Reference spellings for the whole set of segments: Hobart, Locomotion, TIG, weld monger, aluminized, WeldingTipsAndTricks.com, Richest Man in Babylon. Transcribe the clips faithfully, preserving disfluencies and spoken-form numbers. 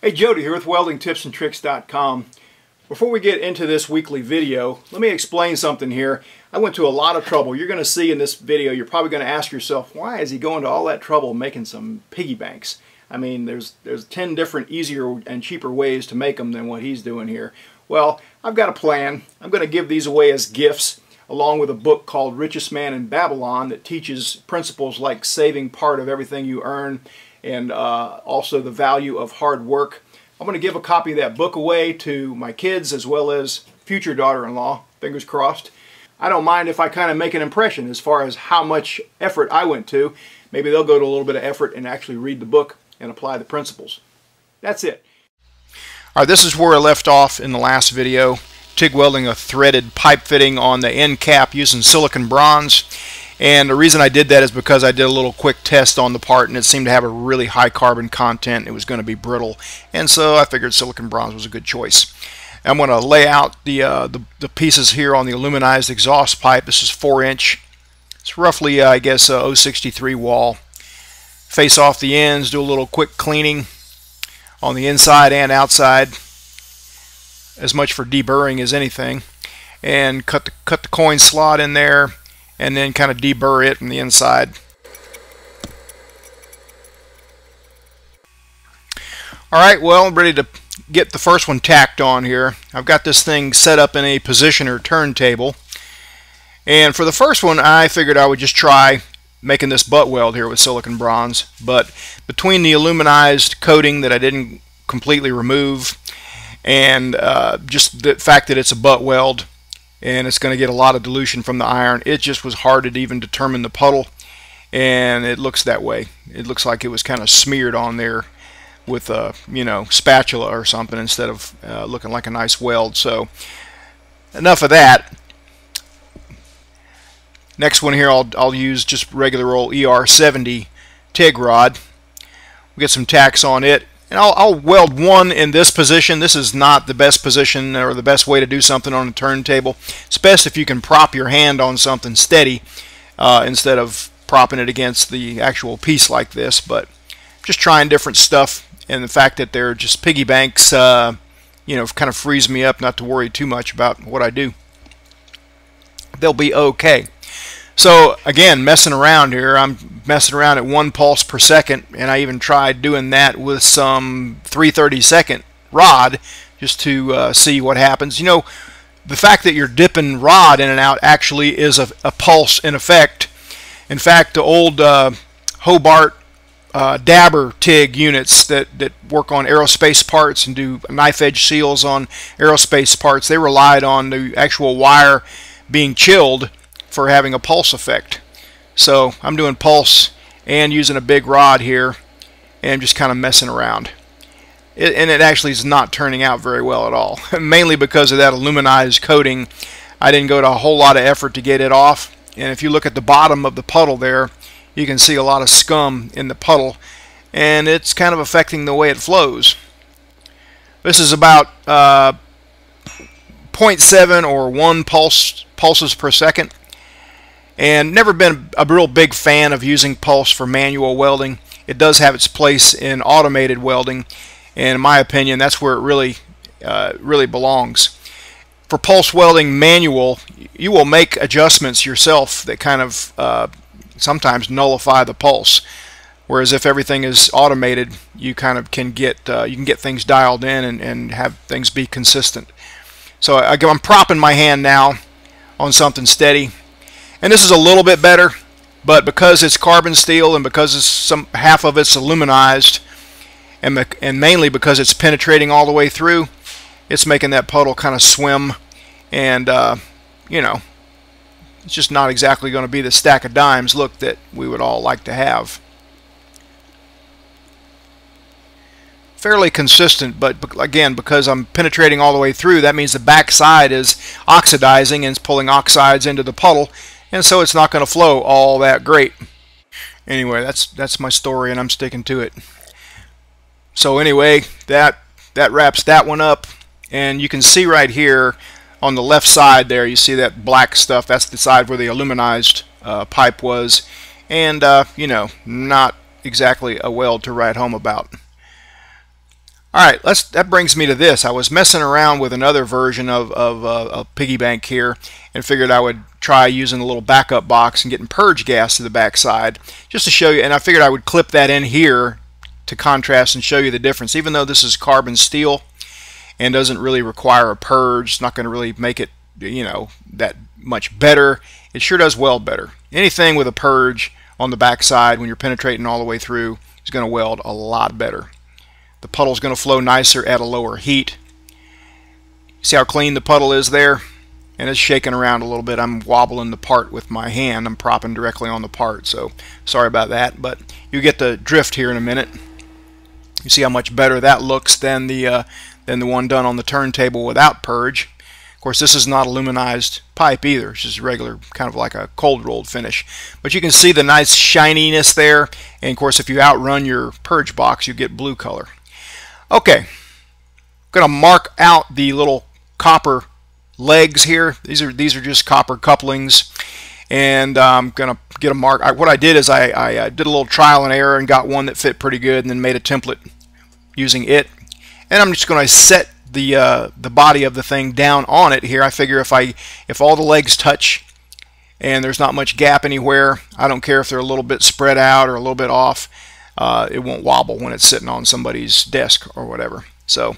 Hey, Jody here with Welding Tips and Tricks dot com. Before we get into this weekly video, let me explain something here. I went to a lot of trouble. You're going to see in this video, you're probably going to ask yourself, why is he going to all that trouble making some piggy banks? I mean, there's, there's ten different easier and cheaper ways to make them than what he's doing here. Well, I've got a plan. I'm going to give these away as gifts, along with a book called Richest Man in Babylon that teaches principles like saving part of everything you earn, and uh, also the value of hard work. I'm going to give a copy of that book away to my kids as well as future daughter-in-law, fingers crossed. I don't mind if I kind of make an impression as far as how much effort I went to. Maybe they'll go to a little bit of effort and actually read the book and apply the principles. That's it. All right, this is where I left off in the last video. TIG welding a threaded pipe fitting on the end cap using silicon bronze. And the reason I did that is because I did a little quick test on the part and it seemed to have a really high carbon content. It was going to be brittle, and so I figured silicon bronze was a good choice. I'm going to lay out the, uh, the, the pieces here on the aluminized exhaust pipe. This is four inch. It's roughly, uh, I guess, uh, oh sixty-three wall. Face off the ends, do a little quick cleaning on the inside and outside. As much for deburring as anything. And cut the, cut the coin slot in there, and then kind of deburr it from the inside. Alright, well, I'm ready to get the first one tacked on here. I've got this thing set up in a positioner turntable. And for the first one, I figured I would just try making this butt weld here with silicon bronze. But between the aluminized coating that I didn't completely remove, and uh, just the fact that it's a butt weld, and it's going to get a lot of dilution from the iron, it just was hard to even determine the puddle, and it looks that way. It looks like it was kind of smeared on there with a, you know, spatula or something instead of uh, looking like a nice weld. So enough of that. Next one here, I'll, I'll use just regular old E R seventy TIG rod. We'll get some tacks on it. And I'll, I'll weld one in this position. This is not the best position or the best way to do something on a turntable. It's best if you can prop your hand on something steady uh, instead of propping it against the actual piece like this. But just trying different stuff, and the fact that they're just piggy banks, uh, you know, kind of frees me up not to worry too much about what I do. They'll be okay. So again, messing around here, I'm messing around at one pulse per second, and I even tried doing that with some three thirty-second rod just to uh, see what happens. You know, the fact that you're dipping rod in and out actually is a, a pulse in effect. In fact, the old uh, Hobart uh, dabber TIG units that, that work on aerospace parts and do knife edge seals on aerospace parts, they relied on the actual wire being chilled for having a pulse effect. So I'm doing pulse and using a big rod here, and just kind of messing around it, and it actually is not turning out very well at all, mainly because of that aluminized coating. I didn't go to a whole lot of effort to get it off, and if you look at the bottom of the puddle there, you can see a lot of scum in the puddle, and it's kind of affecting the way it flows. This is about uh, zero point seven or one pulse pulses per second. And never been a real big fan of using pulse for manual welding. It does have its place in automated welding, and in my opinion, that's where it really, uh, really belongs. For pulse welding manual, you will make adjustments yourself that kind of uh, sometimes nullify the pulse. Whereas if everything is automated, you kind of can get uh, you can get things dialed in and, and have things be consistent. So I, I'm propping my hand now on something steady. And this is a little bit better, but because it's carbon steel and because it's some half of it's aluminized, and and mainly because it's penetrating all the way through, it's making that puddle kind of swim, and uh, you know, it's just not exactly going to be the stack of dimes look that we would all like to have. Fairly consistent, but again, because I'm penetrating all the way through, that means the back side is oxidizing and it's pulling oxides into the puddle. And so it's not going to flow all that great. Anyway, that's that's my story, and I'm sticking to it. So anyway, that that wraps that one up. And you can see right here on the left side there, you see that black stuff. That's the side where the aluminized uh, pipe was. And, uh, you know, not exactly a weld to write home about. Alright, let's, that brings me to this. I was messing around with another version of, of uh, a piggy bank here and figured I would try using a little backup box and getting purge gas to the backside just to show you, and I figured I would clip that in here to contrast and show you the difference. Even though this is carbon steel and doesn't really require a purge, it's not going to really make it, you know, that much better. It sure does weld better. Anything with a purge on the backside when you're penetrating all the way through is going to weld a lot better. The puddle's going to flow nicer at a lower heat. See how clean the puddle is there? And it's shaking around a little bit. I'm wobbling the part with my hand. I'm propping directly on the part, so sorry about that. But you get the drift here in a minute. You see how much better that looks than the, uh, than the one done on the turntable without purge. Of course, this is not aluminized pipe either. It's just regular, kind of like a cold rolled finish. But you can see the nice shininess there. And of course, if you outrun your purge box, you get blue color. Okay, I'm gonna mark out the little copper legs here. These are these are just copper couplings, and I'm gonna get a mark. I, what I did is I, I, I did a little trial and error and got one that fit pretty good, and then made a template using it. And I'm just gonna set the uh, the body of the thing down on it here. I figure if I if all the legs touch and there's not much gap anywhere, I don't care if they're a little bit spread out or a little bit off. Uh, it won't wobble when it's sitting on somebody's desk or whatever. So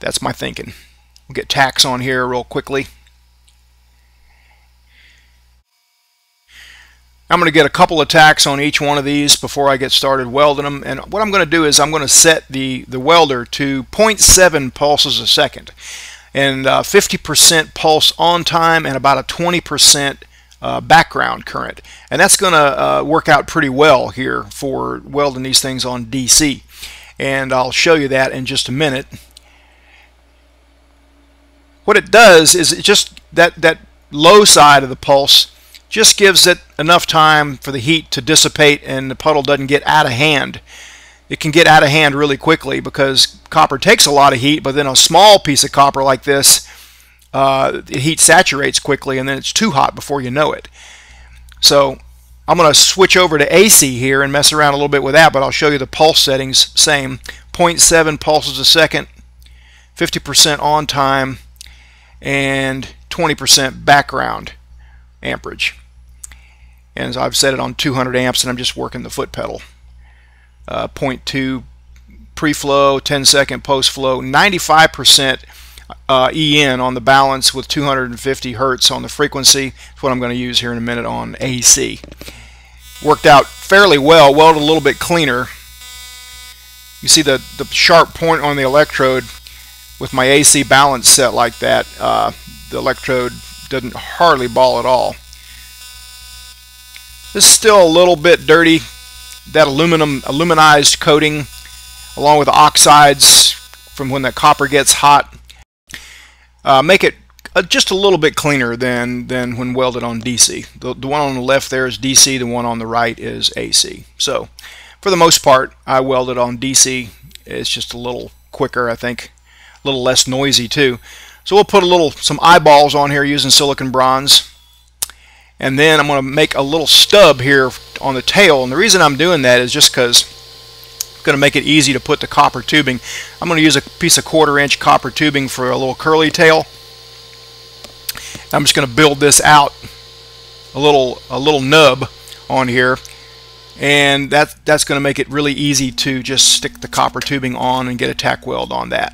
that's my thinking. We'll get tacks on here real quickly. I'm going to get a couple of tacks on each one of these before I get started welding them. And what I'm going to do is I'm going to set the, the welder to zero point seven pulses a second. And uh, fifty percent pulse on time and about a twenty percent Uh, background current, and that's going to uh, work out pretty well here for welding these things on D C, and I'll show you that in just a minute. What it does is it just that that low side of the pulse just gives it enough time for the heat to dissipate and the puddle doesn't get out of hand. It can get out of hand really quickly because copper takes a lot of heat, but then a small piece of copper like this, Uh, the heat saturates quickly and then it's too hot before you know it. So I'm going to switch over to A C here and mess around a little bit with that, but I'll show you the pulse settings. Same, zero point seven pulses a second, fifty percent on time, and twenty percent background amperage. And I've set it on two hundred amps and I'm just working the foot pedal. Uh, zero point two pre-flow, ten second post-flow, ninety-five percent Uh, E N on the balance with two hundred fifty hertz on the frequency. That's what I'm going to use here in a minute on A C. Worked out fairly well, welded a little bit cleaner. You see the, the sharp point on the electrode with my A C balance set like that. Uh, the electrode doesn't hardly ball at all. This is still a little bit dirty. That aluminum aluminized coating along with the oxides from when the copper gets hot Uh, make it uh, just a little bit cleaner than, than when welded on D C. The, the one on the left there is D C, the one on the right is A C. So for the most part, I welded on D C. It's just a little quicker, I think, a little less noisy too. So we'll put a little, some eyeballs on here using silicon bronze. And then I'm going to make a little stub here on the tail. And the reason I'm doing that is just because going to make it easy to put the copper tubing. I'm going to use a piece of quarter inch copper tubing for a little curly tail. I'm just going to build this out a little a little nub on here, and that that's going to make it really easy to just stick the copper tubing on and get a tack weld on that.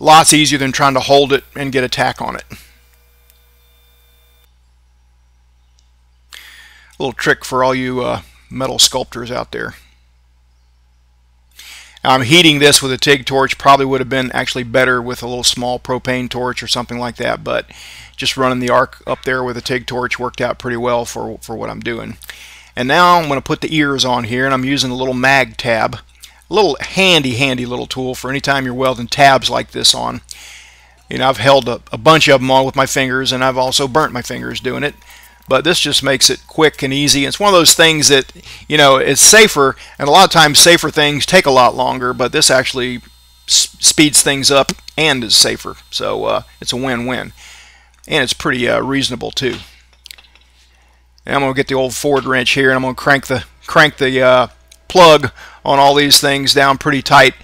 Lots easier than trying to hold it and get a tack on it. Little trick for all you uh, metal sculptors out there. I'm heating this with a TIG torch. Probably would have been actually better with a little small propane torch or something like that, but just running the arc up there with a TIG torch worked out pretty well for, for what I'm doing. And now I'm going to put the ears on here, and I'm using a little mag tab. A little handy, handy little tool for any time you're welding tabs like this on. You know, I've held a, a bunch of them on with my fingers, and I've also burnt my fingers doing it. But this just makes it quick and easy. It's one of those things that, you know, it's safer, and a lot of times safer things take a lot longer, but this actually s speeds things up and is safer. So uh, it's a win-win. And it's pretty uh, reasonable, too. And I'm going to get the old Ford wrench here, and I'm going to crank the crank the uh, plug on all these things down pretty tight.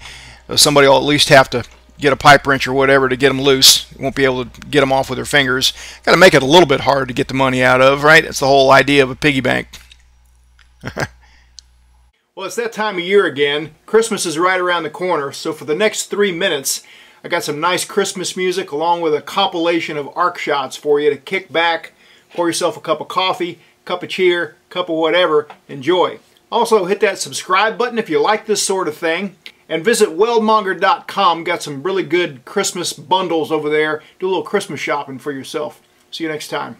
So somebody will at least have to get a pipe wrench or whatever to get them loose. You won't be able to get them off with their fingers. Got to make it a little bit hard to get the money out of, right? That's the whole idea of a piggy bank. Well, it's that time of year again. Christmas is right around the corner, so for the next three minutes, I got some nice Christmas music along with a compilation of arc shots for you to kick back, pour yourself a cup of coffee, cup of cheer, cup of whatever, enjoy. Also, hit that subscribe button if you like this sort of thing, and visit weld monger dot com. Got some really good Christmas bundles over there. Do a little Christmas shopping for yourself. See you next time.